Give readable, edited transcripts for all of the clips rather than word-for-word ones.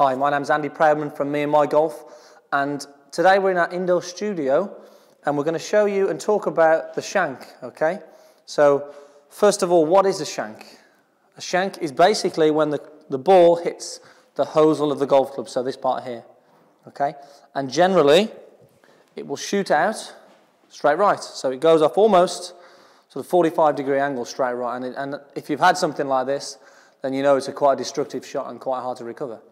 Hi, my name's Andy Proudman from Me and My Golf, and today we're in our indoor studio and we're going to show you and talk about the shank, okay? So first of all, what is a shank? A shank is basically when the ball hits the hosel of the golf club, so this part here, okay? And generally, it will shoot out straight right, so it goes off almost sort of 45-degree angle straight right, and if you've had something like this, then you know it's quite a destructive shot and quite hard to recover.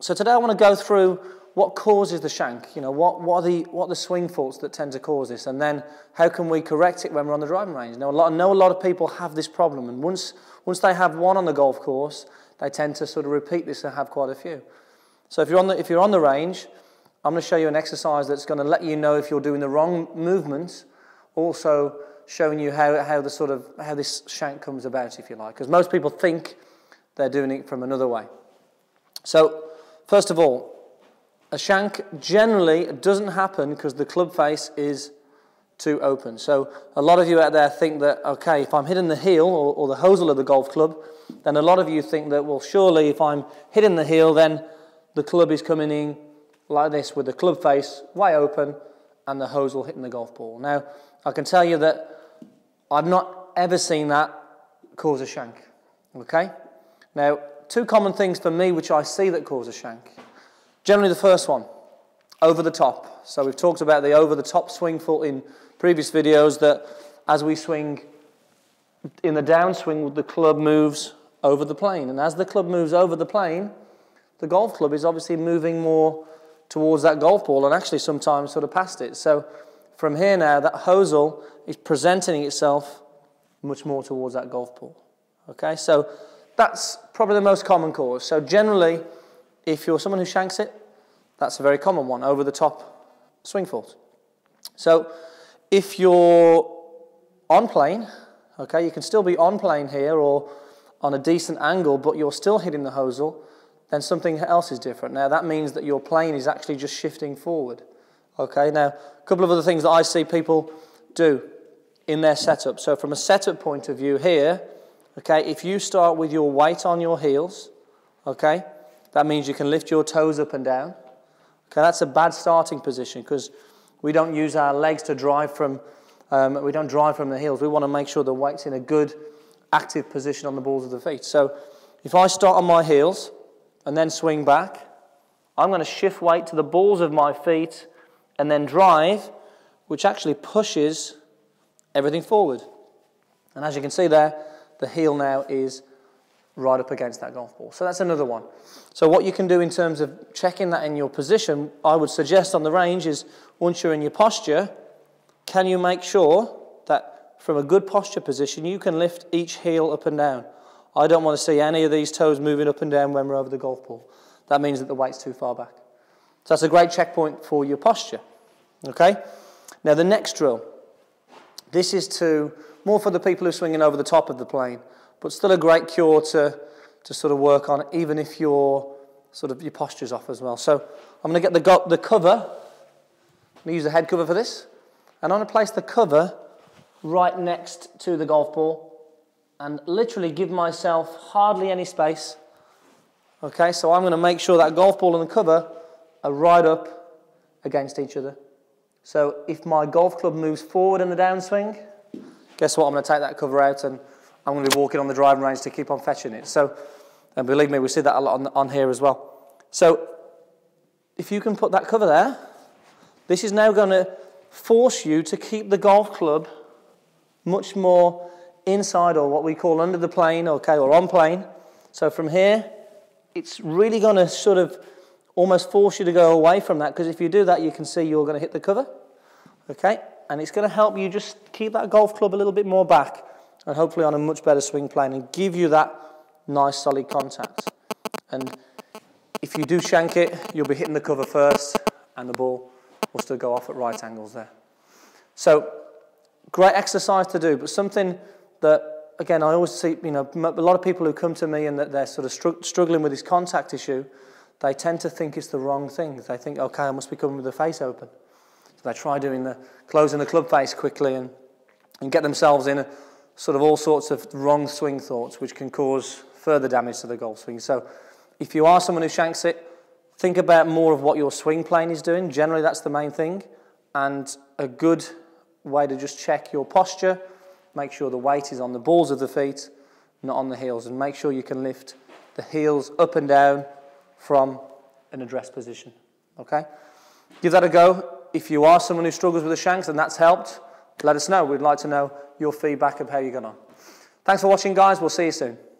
So today I want to go through what causes the shank, you know, what are the swing faults that tend to cause this, and then how can we correct it when we're on the driving range. Now, I know a lot of people have this problem, and once they have one on the golf course, they tend to sort of repeat this and have quite a few. So if you're on the range, I'm going to show you an exercise that's going to let you know if you're doing the wrong movement, also showing you how this shank comes about, if you like, because most people think they're doing it from another way. So, first of all, a shank generally doesn't happen because the club face is too open. So a lot of you out there think that, okay, if I'm hitting the heel or the hosel of the golf club, then a lot of you think that, well, surely if I'm hitting the heel, then the club is coming in like this with the club face way open and the hosel hitting the golf ball. Now, I can tell you that I've not ever seen that cause a shank, okay? Now, two common things for me which I see that cause a shank. Generally the first one, over the top. So we've talked about the over the top swing fault in previous videos, that as we swing in the downswing, the club moves over the plane. And as the club moves over the plane, the golf club is obviously moving more towards that golf ball and actually sometimes sort of past it. So from here now, that hosel is presenting itself much more towards that golf ball. Okay, so that's probably the most common cause. So generally, if you're someone who shanks it, that's a very common one, over the top swing fault. So if you're on plane, okay, you can still be on plane here or on a decent angle, but you're still hitting the hosel, then something else is different. Now that means that your plane is actually just shifting forward. Okay, now a couple of other things that I see people do in their setup. So from a setup point of view here, okay, if you start with your weight on your heels, okay, that means you can lift your toes up and down. Okay, that's a bad starting position because we don't use our legs to drive from, we don't drive from the heels. We want to make sure the weight's in a good active position on the balls of the feet. So if I start on my heels and then swing back, I'm going to shift weight to the balls of my feet and then drive, which actually pushes everything forward. And as you can see there, the heel now is right up against that golf ball. So that's another one. So what you can do in terms of checking that in your position, I would suggest on the range, is once you're in your posture, can you make sure that from a good posture position, you can lift each heel up and down. I don't want to see any of these toes moving up and down when we're over the golf ball. That means that the weight's too far back. So that's a great checkpoint for your posture, okay? Now the next drill, this is more for the people who are swinging over the top of the plane, but still a great cure to sort of work on, even if your posture's off as well. So I'm going to get the cover, I'm going to use the head cover for this, and I'm going to place the cover right next to the golf ball and literally give myself hardly any space. Okay, so I'm going to make sure that golf ball and the cover are right up against each other. So if my golf club moves forward in the downswing, guess what, I'm going to take that cover out and I'm going to be walking on the driving range to keep on fetching it. So, and believe me, we see that a lot on here as well. So if you can put that cover there, this is now going to force you to keep the golf club much more inside, or what we call under the plane, okay, or on plane. So from here, it's really going to sort of almost force you to go away from that, because if you do that, you can see you're going to hit the cover, okay? And it's going to help you just keep that golf club a little bit more back and hopefully on a much better swing plane and give you that nice solid contact. And if you do shank it, you'll be hitting the cover first and the ball will still go off at right angles there. So great exercise to do, but something that, again, I always see, you know, a lot of people who come to me and that they're sort of struggling with this contact issue, they tend to think it's the wrong thing. They think, okay, I must be coming with the face open. They try closing the club face quickly and get themselves in sort of all sorts of wrong swing thoughts, which can cause further damage to the golf swing. So If you are someone who shanks it, think about more of what your swing plane is doing. Generally, that's the main thing. And a good way to just check your posture, make sure the weight is on the balls of the feet, not on the heels, and make sure you can lift the heels up and down from an address position, okay? Give that a go. If you are someone who struggles with the shanks and that's helped, let us know. We'd like to know your feedback of how you got on. Thanks for watching, guys. We'll see you soon.